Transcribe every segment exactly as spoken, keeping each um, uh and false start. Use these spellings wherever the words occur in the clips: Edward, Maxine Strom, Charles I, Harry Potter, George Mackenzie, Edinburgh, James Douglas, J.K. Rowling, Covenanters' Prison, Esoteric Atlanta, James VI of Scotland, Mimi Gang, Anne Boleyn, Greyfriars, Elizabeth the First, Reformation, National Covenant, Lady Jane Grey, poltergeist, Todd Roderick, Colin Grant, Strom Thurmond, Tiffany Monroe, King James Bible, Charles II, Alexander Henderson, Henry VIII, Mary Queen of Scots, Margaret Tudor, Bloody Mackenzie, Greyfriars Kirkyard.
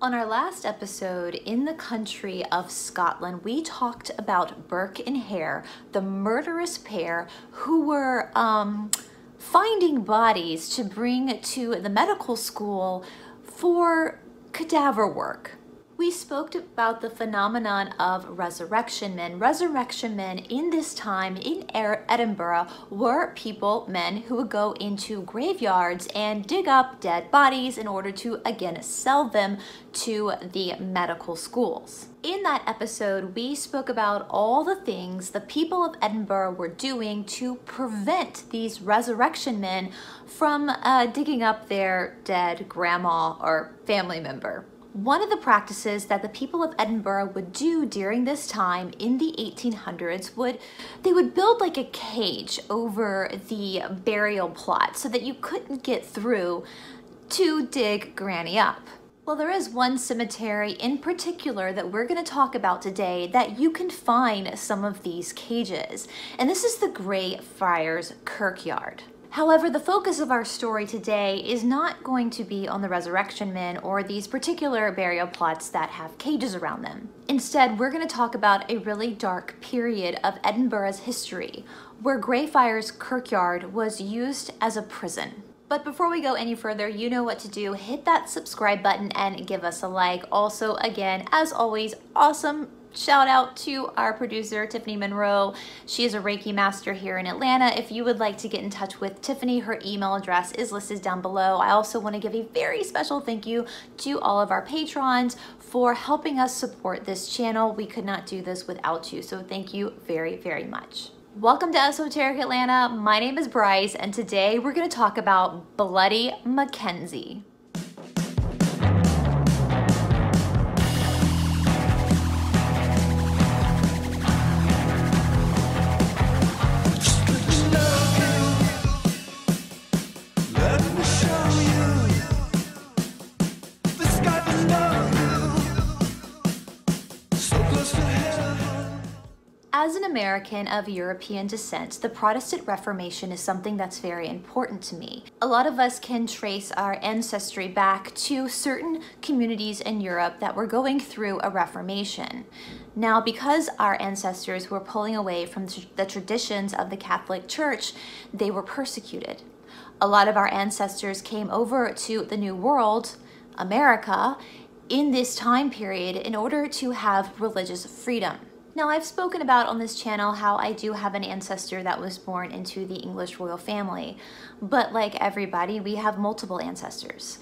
On our last episode, in the country of Scotland, we talked about Burke and Hare, the murderous pair who were um, finding bodies to bring to the medical school for cadaver work. We spoke about the phenomenon of resurrection men. Resurrection men in this time in Edinburgh were people, men who would go into graveyards and dig up dead bodies in order to, again, sell them to the medical schools. In that episode, we spoke about all the things the people of Edinburgh were doing to prevent these resurrection men from uh, digging up their dead grandma or family member. One of the practices that the people of Edinburgh would do during this time in the eighteen hundreds would, they would build like a cage over the burial plot so that you couldn't get through to dig Granny up. Well, there is one cemetery in particular that we're going to talk about today that you can find some of these cages, and this is the Greyfriars Kirkyard. However, the focus of our story today is not going to be on the resurrection men or these particular burial plots that have cages around them. Instead, we're going to talk about a really dark period of Edinburgh's history, where Greyfriars Kirkyard was used as a prison. But before we go any further, you know what to do. Hit that subscribe button and give us a like. Also, again, as always, awesome shout out to our producer, Tiffany Monroe. She is a Reiki master here in Atlanta. If you would like to get in touch with Tiffany, her email address is listed down below. I also want to give a very special thank you to all of our patrons for helping us support this channel. We could not do this without you, so thank you very, very much. Welcome to Esoteric Atlanta. My name is Bryce, and today we're going to talk about Bloody Mackenzie. As an American of European descent, the Protestant Reformation is something that's very important to me. A lot of us can trace our ancestry back to certain communities in Europe that were going through a Reformation. Now, because our ancestors were pulling away from the traditions of the Catholic Church, they were persecuted. A lot of our ancestors came over to the New World, America, in this time period in order to have religious freedom. Now, I've spoken about on this channel how I do have an ancestor that was born into the English royal family, but like everybody, we have multiple ancestors.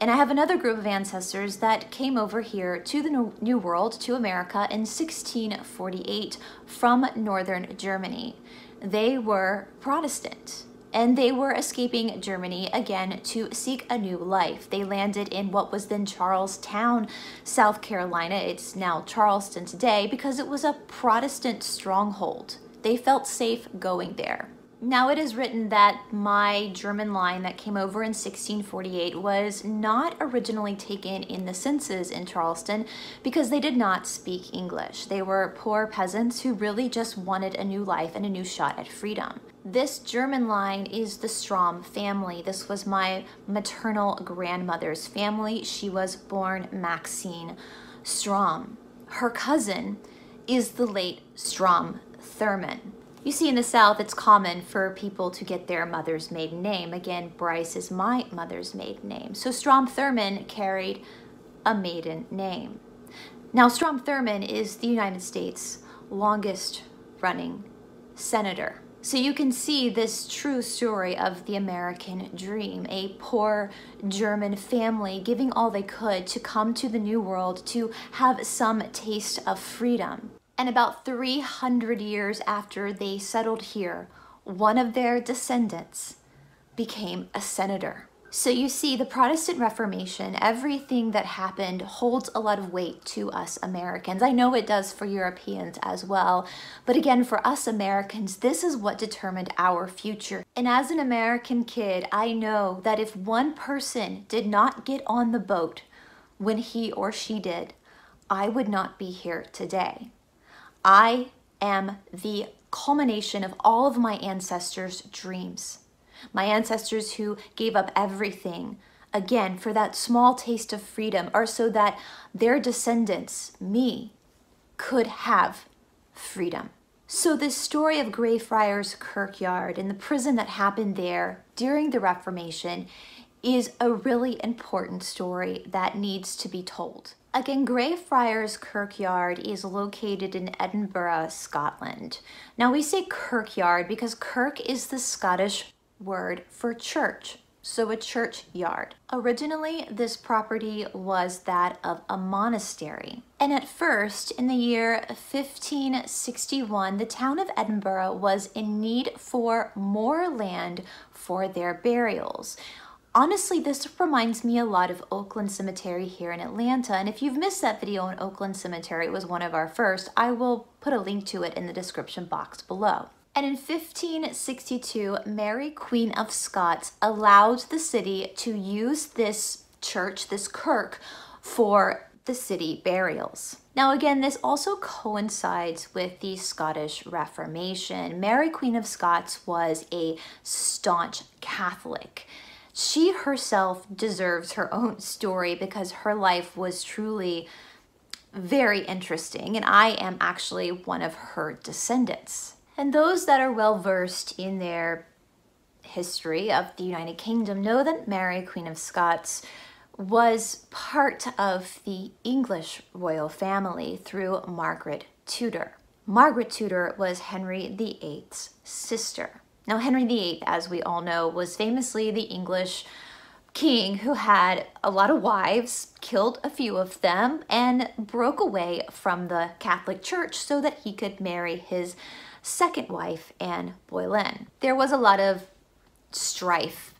And I have another group of ancestors that came over here to the New World, to America, in sixteen forty-eight from northern Germany. They were Protestant, and they were escaping Germany again to seek a new life. They landed in what was then Charlestown, South Carolina. It's now Charleston today because it was a Protestant stronghold. They felt safe going there. Now, it is written that my German line that came over in sixteen forty-eight was not originally taken in the census in Charleston because they did not speak English. They were poor peasants who really just wanted a new life and a new shot at freedom. This German line is the Strom family. This was my maternal grandmother's family. She was born Maxine Strom. Her cousin is the late Strom Thurmond. You see, in the South, it's common for people to get their mother's maiden name. Again, Bryce is my mother's maiden name. So Strom Thurmond carried a maiden name. Now, Strom Thurmond is the United States' longest running senator. So you can see this true story of the American dream, a poor German family giving all they could to come to the New World to have some taste of freedom. And about three hundred years after they settled here, one of their descendants became a senator. So you see, the Protestant Reformation, everything that happened holds a lot of weight to us Americans. I know it does for Europeans as well, but again, for us Americans, this is what determined our future. And as an American kid, I know that if one person did not get on the boat when he or she did, I would not be here today. I am the culmination of all of my ancestors' dreams. My ancestors who gave up everything again for that small taste of freedom, or so that their descendants, me, could have freedom. So this story of Greyfriars Kirkyard and the prison that happened there during the Reformation is a really important story that needs to be told. Again, Greyfriars Kirkyard is located in Edinburgh, Scotland. Now we say kirkyard because kirk is the Scottish word for church, so a churchyard. Originally, this property was that of a monastery. And at first, in the year fifteen sixty-one, the town of Edinburgh was in need for more land for their burials. Honestly, this reminds me a lot of Oakland Cemetery here in Atlanta, and if you've missed that video on Oakland Cemetery, it was one of our first, I will put a link to it in the description box below. And in fifteen sixty-two, Mary Queen of Scots allowed the city to use this church, this kirk, for the city burials. Now again, this also coincides with the Scottish Reformation. Mary Queen of Scots was a staunch Catholic. She herself deserves her own story because her life was truly very interesting, and I am actually one of her descendants. And those that are well versed in their history of the United Kingdom know that Mary, Queen of Scots, was part of the English royal family through Margaret Tudor. Margaret Tudor was Henry the eighth's sister. Now, Henry the eighth, as we all know, was famously the English king who had a lot of wives, killed a few of them, and broke away from the Catholic Church so that he could marry his second wife, Anne Boleyn. There was a lot of strife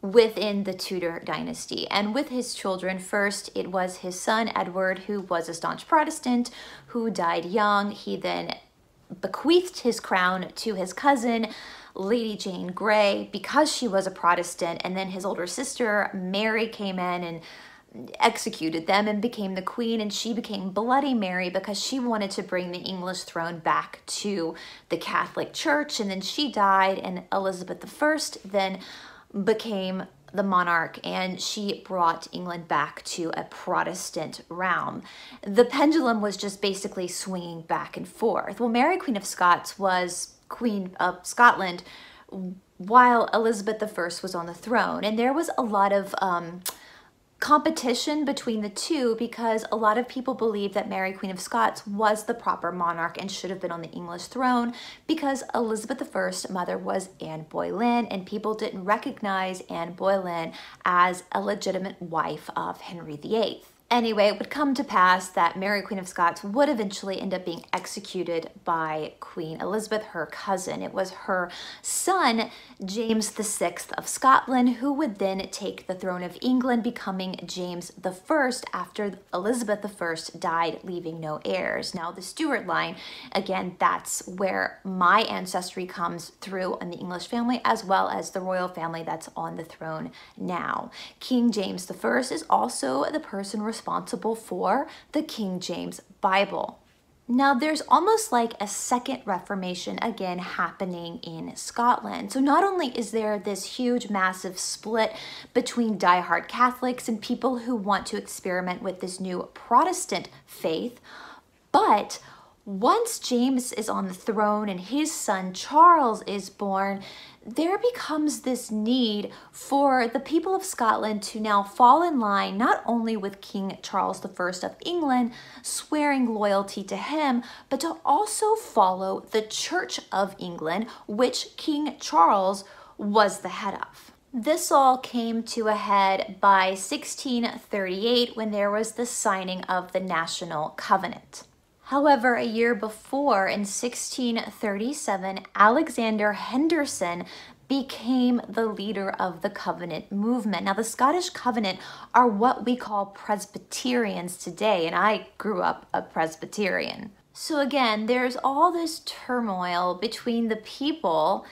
within the Tudor dynasty, and with his children. First, it was his son, Edward, who was a staunch Protestant, who died young. He then bequeathed his crown to his cousin, Lady Jane Grey, because she was a Protestant, and then his older sister Mary came in and executed them and became the queen, and she became Bloody Mary because she wanted to bring the English throne back to the Catholic Church, and then she died, and Elizabeth the First then became the monarch, and she brought England back to a Protestant realm. The pendulum was just basically swinging back and forth. Well, Mary, Queen of Scots, was Queen of Scotland while Elizabeth the First was on the throne, and there was a lot of um, competition between the two because a lot of people believed that Mary, Queen of Scots, was the proper monarch and should have been on the English throne because Elizabeth I's mother was Anne Boleyn, and people didn't recognize Anne Boleyn as a legitimate wife of Henry the eighth. Anyway, it would come to pass that Mary, Queen of Scots, would eventually end up being executed by Queen Elizabeth, her cousin. It was her son, James the sixth of Scotland, who would then take the throne of England, becoming James the First after Elizabeth the First died, leaving no heirs. Now, the Stuart line, again, that's where my ancestry comes through in the English family, as well as the royal family that's on the throne now. King James the First is also the person responsible responsible for the King James Bible. Now, there's almost like a second Reformation again happening in Scotland. So not only is there this huge, massive split between diehard Catholics and people who want to experiment with this new Protestant faith, but once James is on the throne and his son Charles is born, there becomes this need for the people of Scotland to now fall in line not only with King Charles the First of England, swearing loyalty to him, but to also follow the Church of England, which King Charles was the head of. This all came to a head by sixteen thirty-eight when there was the signing of the National Covenant. However, a year before, in sixteen thirty-seven, Alexander Henderson became the leader of the Covenant movement. Now, the Scottish Covenant are what we call Presbyterians today, and I grew up a Presbyterian. So again, there's all this turmoil between the people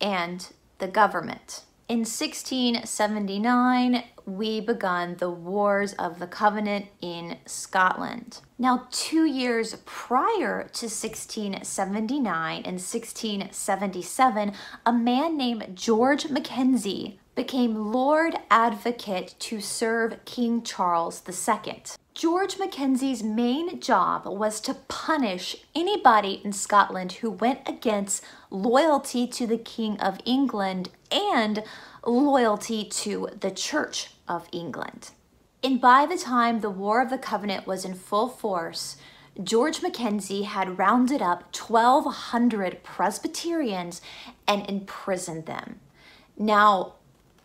and the government. In sixteen seventy-nine, we began the Wars of the Covenant in Scotland. Now, two years prior to sixteen seventy-nine and sixteen seventy-seven, a man named George Mackenzie became Lord Advocate to serve King Charles the Second. George Mackenzie's main job was to punish anybody in Scotland who went against loyalty to the King of England and loyalty to the Church of England. And by the time the War of the Covenant was in full force, George Mackenzie had rounded up twelve hundred Presbyterians and imprisoned them. Now,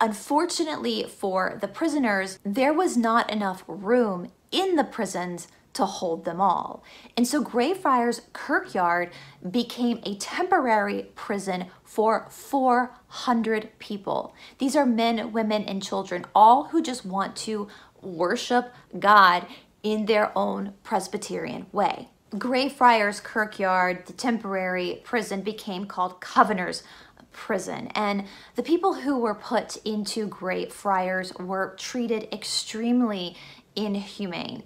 unfortunately for the prisoners, there was not enough room in the prisons to hold them all. And so Greyfriars Kirkyard became a temporary prison for four hundred people. These are men, women, and children, all who just want to worship God in their own Presbyterian way. Greyfriars Kirkyard, the temporary prison, became called Covenanters' Prison, and the people who were put into Greyfriars were treated extremely inhumane.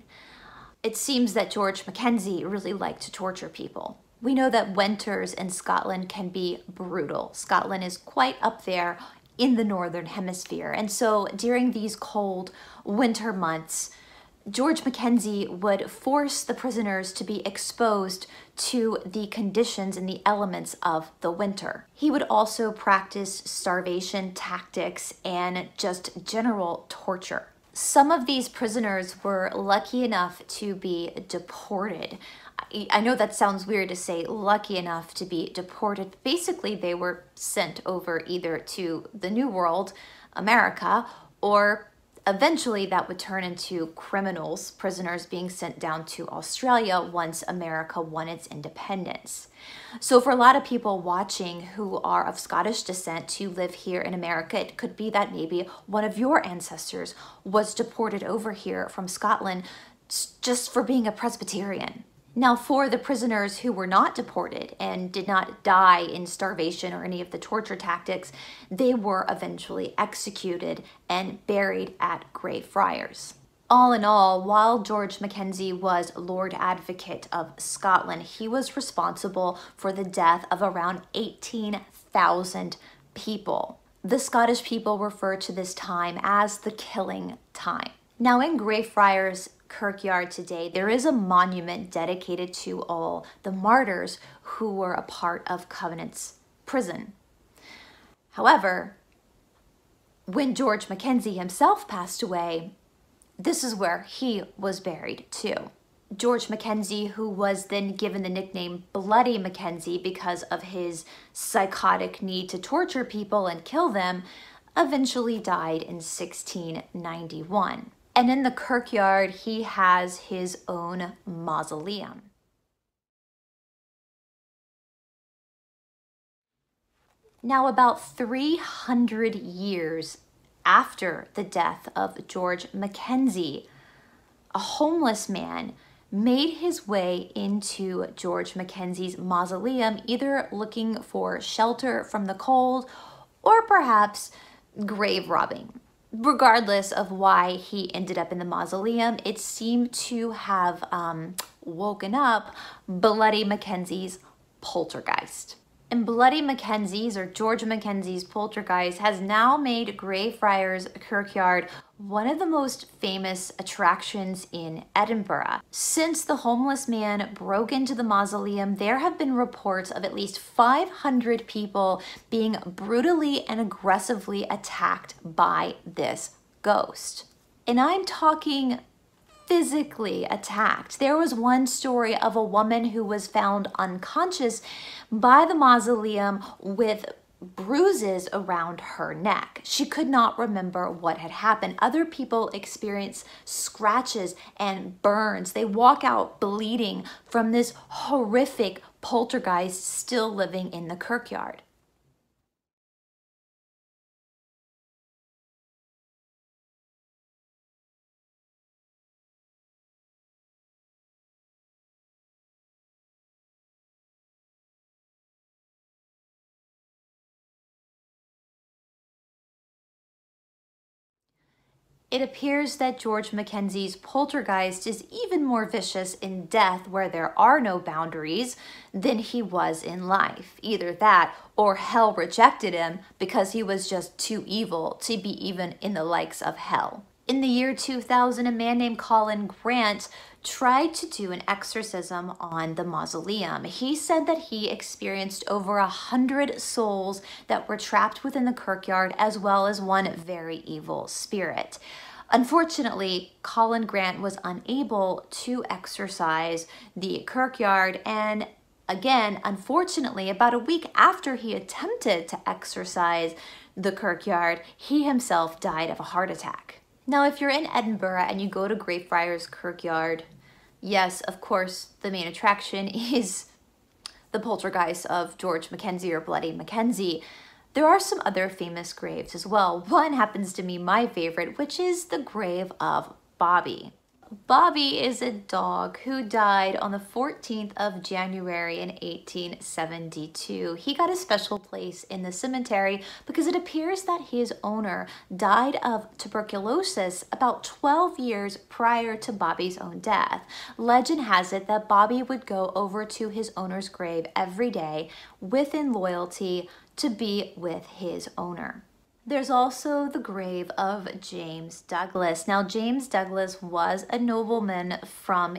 It seems that George Mackenzie really liked to torture people. We know that winters in Scotland can be brutal. Scotland is quite up there in the Northern Hemisphere, and so during these cold winter months, George Mackenzie would force the prisoners to be exposed to the conditions and the elements of the winter. He would also practice starvation tactics and just general torture. Some of these prisoners were lucky enough to be deported. I know that sounds weird to say lucky enough to be deported. Basically, they were sent over either to the New World, America, or eventually that would turn into criminals, prisoners being sent down to Australia once America won its independence. So for a lot of people watching who are of Scottish descent who live here in America, it could be that maybe one of your ancestors was deported over here from Scotland just for being a Presbyterian. Now, for the prisoners who were not deported and did not die in starvation or any of the torture tactics, they were eventually executed and buried at Greyfriars. All in all, while George Mackenzie was Lord Advocate of Scotland, he was responsible for the death of around eighteen thousand people. The Scottish people refer to this time as the Killing Time. Now, in Greyfriars Kirkyard today, there is a monument dedicated to all the martyrs who were a part of Covenant's Prison. However, when George Mackenzie himself passed away, this is where he was buried too. George Mackenzie, who was then given the nickname Bloody Mackenzie because of his psychotic need to torture people and kill them, eventually died in sixteen ninety-one. And in the kirkyard, he has his own mausoleum. Now, about three hundred years after the death of George Mackenzie, a homeless man made his way into George Mackenzie's mausoleum, either looking for shelter from the cold or perhaps grave robbing. Regardless of why he ended up in the mausoleum, it seemed to have um, woken up Bloody Mackenzie's poltergeist. And Bloody Mackenzie's, or George Mackenzie's poltergeist, has now made Greyfriars Kirkyard one of the most famous attractions in Edinburgh. Since the homeless man broke into the mausoleum, there have been reports of at least five hundred people being brutally and aggressively attacked by this ghost. And I'm talking physically attacked. There was one story of a woman who was found unconscious by the mausoleum with bruises around her neck. She could not remember what had happened. Other people experience scratches and burns. They walk out bleeding from this horrific poltergeist still living in the kirkyard. It appears that George Mackenzie's poltergeist is even more vicious in death, where there are no boundaries, than he was in life. Either that or hell rejected him because he was just too evil to be even in the likes of hell. In the year two thousand, a man named Colin Grant tried to do an exorcism on the mausoleum. He said that he experienced over a hundred souls that were trapped within the kirkyard, as well as one very evil spirit. Unfortunately, Colin Grant was unable to exorcise the kirkyard, and again, unfortunately, about a week after he attempted to exorcise the kirkyard, he himself died of a heart attack. Now, if you're in Edinburgh and you go to Greyfriars Kirkyard, yes, of course, the main attraction is the poltergeist of George Mackenzie or Bloody Mackenzie. There are some other famous graves as well. One happens to be my favorite, which is the grave of Bobby. Bobby is a dog who died on the fourteenth of January in eighteen seventy-two. He got a special place in the cemetery because it appears that his owner died of tuberculosis about twelve years prior to Bobby's own death. Legend has it that Bobby would go over to his owner's grave every day within loyalty to be with his owner. There's also the grave of James Douglas. Now, James Douglas was a nobleman from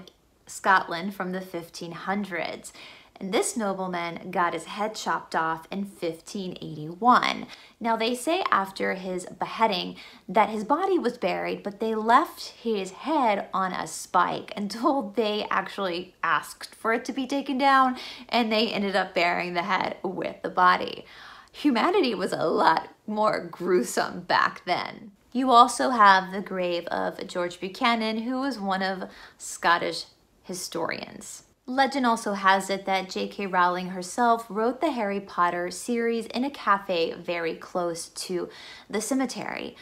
Scotland from the fifteen hundreds. And this nobleman got his head chopped off in fifteen eighty-one. Now, they say after his beheading that his body was buried, but they left his head on a spike until they actually asked for it to be taken down, and they ended up burying the head with the body. Humanity was a lot more gruesome back then. You also have the grave of George Buchanan, who was one of Scottish historians. Legend also has it that J K Rowling herself wrote the Harry Potter series in a cafe very close to the cemetery.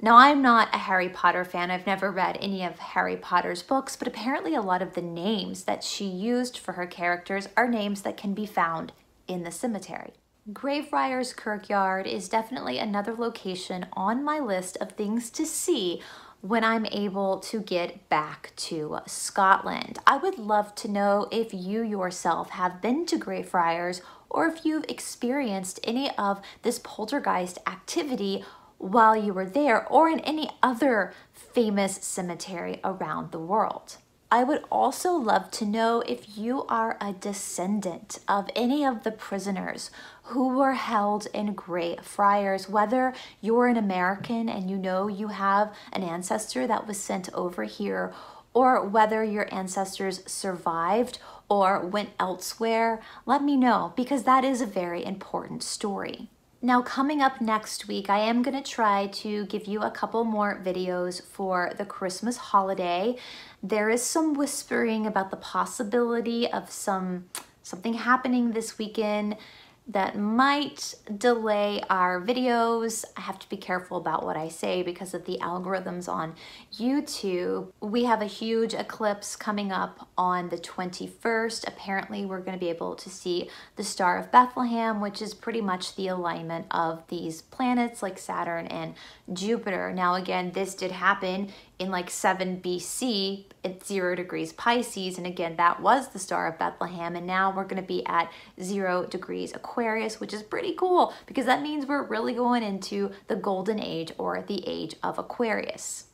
Now, I'm not a Harry Potter fan. I've never read any of Harry Potter's books, but apparently a lot of the names that she used for her characters are names that can be found in the cemetery. Greyfriars Kirkyard is definitely another location on my list of things to see when I'm able to get back to Scotland. I would love to know if you yourself have been to Greyfriars, or if you've experienced any of this poltergeist activity while you were there, or in any other famous cemetery around the world. I would also love to know if you are a descendant of any of the prisoners who were held in Greyfriars, whether you're an American and you know you have an ancestor that was sent over here, or whether your ancestors survived or went elsewhere. Let me know, because that is a very important story. Now, coming up next week, I am going to try to give you a couple more videos for the Christmas holiday. There is some whispering about the possibility of some something happening this weekend that might delay our videos. I have to be careful about what I say because of the algorithms on YouTube. We have a huge eclipse coming up on the twenty-first. Apparently, we're going to be able to see the Star of Bethlehem, which is pretty much the alignment of these planets like Saturn and Jupiter. Now, again, this did happen in like seven B C at zero degrees Pisces. And again, that was the Star of Bethlehem. And now we're gonna be at zero degrees Aquarius, which is pretty cool because that means we're really going into the golden age, or the age of Aquarius.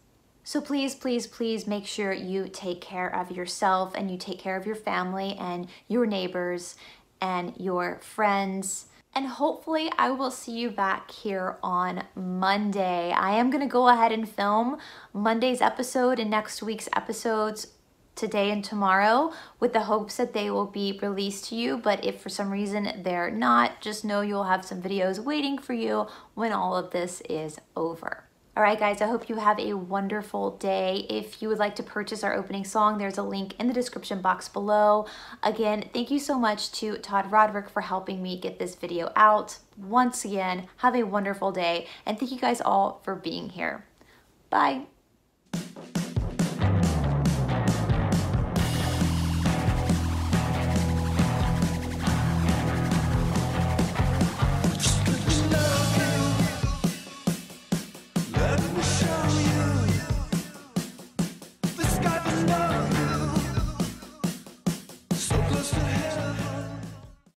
So please, please, please make sure you take care of yourself, and you take care of your family and your neighbors and your friends. And hopefully I will see you back here on Monday. I am gonna go ahead and film Monday's episode and next week's episodes today and tomorrow, with the hopes that they will be released to you. But if for some reason they're not, just know you'll have some videos waiting for you when all of this is over. All right, guys, I hope you have a wonderful day. If you would like to purchase our opening song, there's a link in the description box below. Again, thank you so much to Todd Roderick for helping me get this video out. Once again, have a wonderful day, and thank you guys all for being here. Bye.